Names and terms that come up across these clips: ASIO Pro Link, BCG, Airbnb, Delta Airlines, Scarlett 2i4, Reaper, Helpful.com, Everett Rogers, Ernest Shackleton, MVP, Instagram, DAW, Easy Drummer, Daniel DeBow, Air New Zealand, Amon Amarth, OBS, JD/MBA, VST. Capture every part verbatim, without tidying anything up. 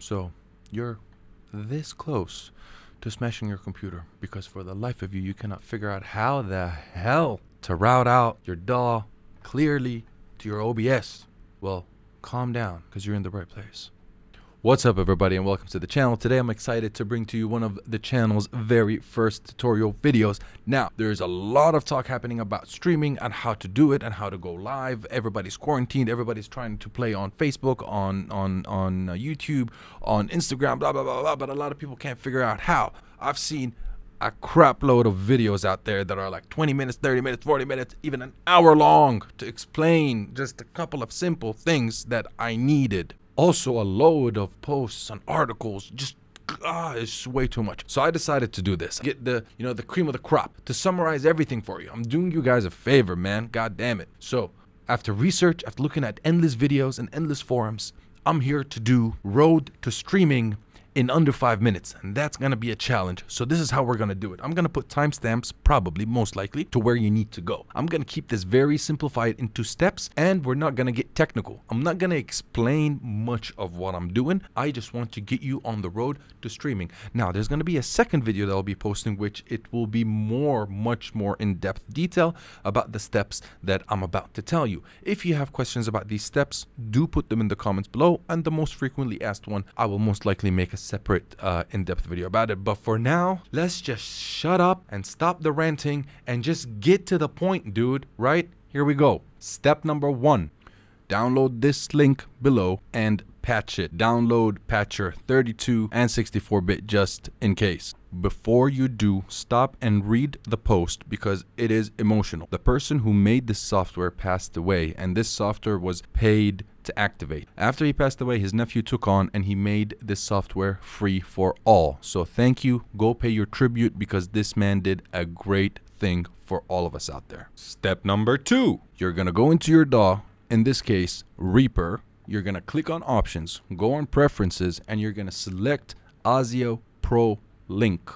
So you're this close to smashing your computer because for the life of you, you cannot figure out how the hell to route out your D A W clearly to your O B S. Well, calm down because you're in the right place. What's up everybody and welcome to the channel. Today I'm excited to bring to you one of the channel's very first tutorial videos. Now, there's a lot of talk happening about streaming and how to do it and how to go live. Everybody's quarantined, everybody's trying to play on Facebook, on on on YouTube, on Instagram, blah blah blah blah, but a lot of people can't figure out how. I've seen a crap load of videos out there that are like twenty minutes, thirty minutes, forty minutes, even an hour long to explain just a couple of simple things that I needed. Also, a load of posts and articles, just ah, it's way too much. So I decided to do this. Get the, you know, the cream of the crop to summarize everything for you. I'm doing you guys a favor, man. God damn it. So after research, after looking at endless videos and endless forums, I'm here to do road to streaming in under five minutes. And that's going to be a challenge. So this is how we're going to do it. I'm going to put timestamps, probably, most likely, to where you need to go. I'm going to keep this very simplified into steps, and we're not going to get technical. I'm not going to explain much of what I'm doing. I just want to get you on the road to streaming. Now, there's going to be a second video that I'll be posting, which it will be more, much more in-depth detail about the steps that I'm about to tell you. If you have questions about these steps, do put them in the comments below. And the most frequently asked one, I will most likely make a separate uh, in-depth video about it. But for now, let's just shut up and stop the ranting and just get to the point, dude. Right? Here we go. Step number one, download this link below and patch it. Download patcher thirty-two and sixty-four bit just in case. Before you do, stop and read the post because it is emotional. The person who made this software passed away and this software was paid to activate. After he passed away, his nephew took on and he made this software free for all. So thank you. Go pay your tribute because this man did a great thing for all of us out there. Step number two, you're going to go into your D A W, in this case, Reaper. You're going to click on options, go on preferences, and you're going to select ASIO Pro Link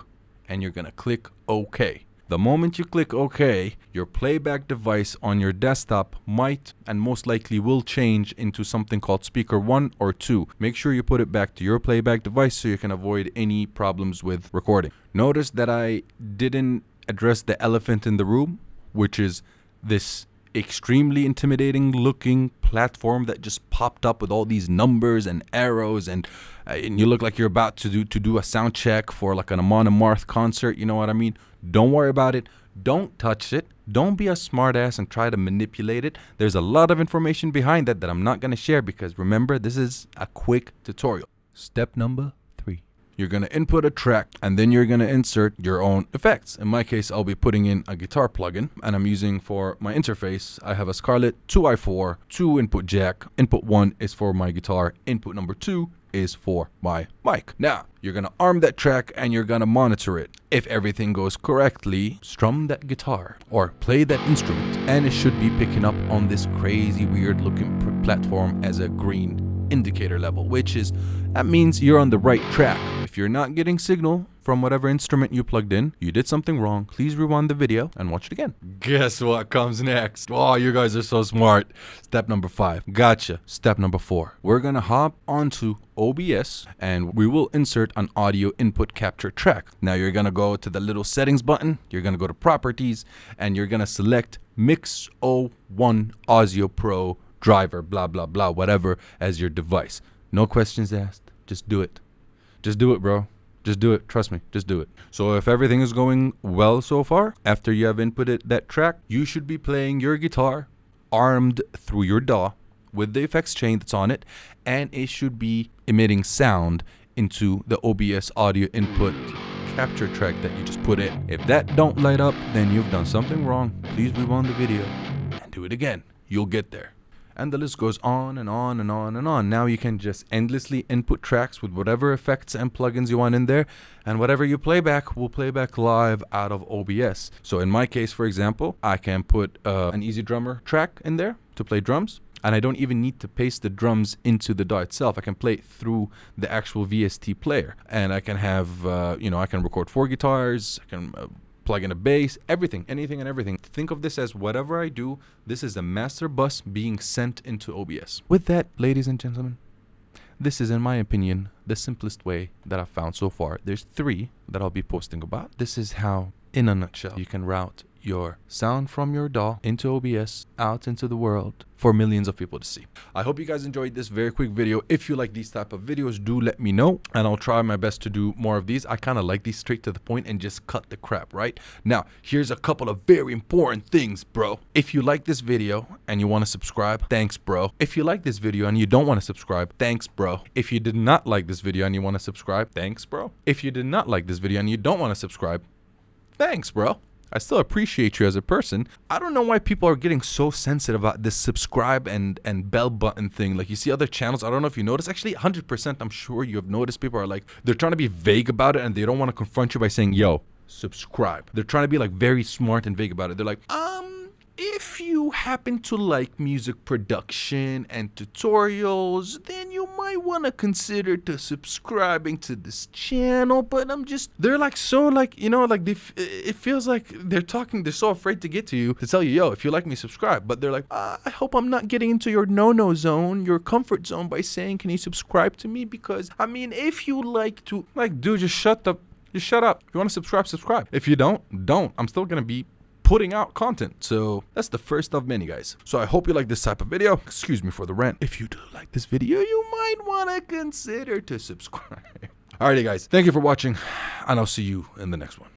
and you're going to click OK. The moment you click OK, your playback device on your desktop might and most likely will change into something called speaker one or two. Make sure you put it back to your playback device so you can avoid any problems with recording. Notice that I didn't address the elephant in the room, which is this extremely intimidating looking platform that just popped up with all these numbers and arrows and, uh, and you look like you're about to do to do a sound check for like an Amon Amarth concert. You know what I mean? Don't worry about it. Don't touch it. Don't be a smartass and try to manipulate it. There's a lot of information behind that that I'm not going to share because remember, this is a quick tutorial. Step number three. You're going to input a track and then you're going to insert your own effects. In my case, I'll be putting in a guitar plugin and I'm using for my interface. I have a Scarlett two i four, two input jack. Input one is for my guitar. Input number two is for my mic. Now, you're going to arm that track and you're going to monitor it. If everything goes correctly, strum that guitar or play that instrument and it should be picking up on this crazy weird looking platform as a green indicator level, which is, that means you're on the right track. If you're not getting signal from whatever instrument you plugged in, you did something wrong. Please rewind the video and watch it again. Guess what comes next? Oh, you guys are so smart. Step number five. Gotcha. Step number four. We're going to hop onto O B S and we will insert an audio input capture track. Now you're going to go to the little settings button. You're going to go to properties and you're going to select Mix oh one ASIO Pro driver, blah, blah, blah, whatever as your device. No questions asked. Just do it. Just do it, bro. Just do it. Trust me. Just do it. So if everything is going well so far, after you have inputted that track, you should be playing your guitar armed through your D A W with the effects chain that's on it, and it should be emitting sound into the O B S audio input capture track that you just put in. If that don't light up, then you've done something wrong. Please rewind the video and do it again. You'll get there. And the list goes on and on and on and on. Now you can just endlessly input tracks with whatever effects and plugins you want in there. And whatever you play back will play back live out of O B S. So in my case, for example, I can put uh, an Easy Drummer track in there to play drums. And I don't even need to paste the drums into the D A W itself. I can play it through the actual V S T player. And I can have, uh, you know, I can record four guitars. I can... Uh, plug in a bass, everything, anything and everything. Think of this as whatever I do, this is a master bus being sent into O B S. With that, ladies and gentlemen, This is, in my opinion, the simplest way that I've found so far. There's three that I'll be posting about. This is how, in a nutshell, you can route your sound from your D A W into O B S, out into the world for millions of people to see. I hope you guys enjoyed this very quick video. If you like these type of videos, do let me know and I'll try my best to do more of these. I kind of like these straight to the point and just cut the crap, right? Now, here's a couple of very important things, bro. If you like this video and you want to subscribe, thanks, bro. If you like this video and you don't want to subscribe, thanks, bro. If you did not like this video and you want to subscribe, thanks, bro. If you did not like this video and you don't want to subscribe, thanks, bro. I still appreciate you as a person. I don't know why people are getting so sensitive about this subscribe and, and bell button thing. Like, you see other channels, I don't know if you notice, actually one hundred percent I'm sure you have noticed, people are like, they're trying to be vague about it and they don't want to confront you by saying, yo, subscribe. They're trying to be like very smart and vague about it. They're like, um, if you happen to like music production and tutorials, then you might want to consider to subscribing to this channel. But I'm just, they're like so like, you know, like they f it feels like they're talking, they're so afraid to get to you to tell you, yo, if you like me, subscribe. But they're like, uh, I hope I'm not getting into your no-no zone, your comfort zone by saying, can you subscribe to me? Because, I mean, if you like to, like, dude, just shut the, just shut up. If you want to subscribe, subscribe. If you don't, don't. I'm still going to be putting out content. So that's the first of many, guys. So I hope you like this type of video. Excuse me for the rant. If you do like this video, you might want to consider to subscribe. Alrighty, guys. Thank you for watching and I'll see you in the next one.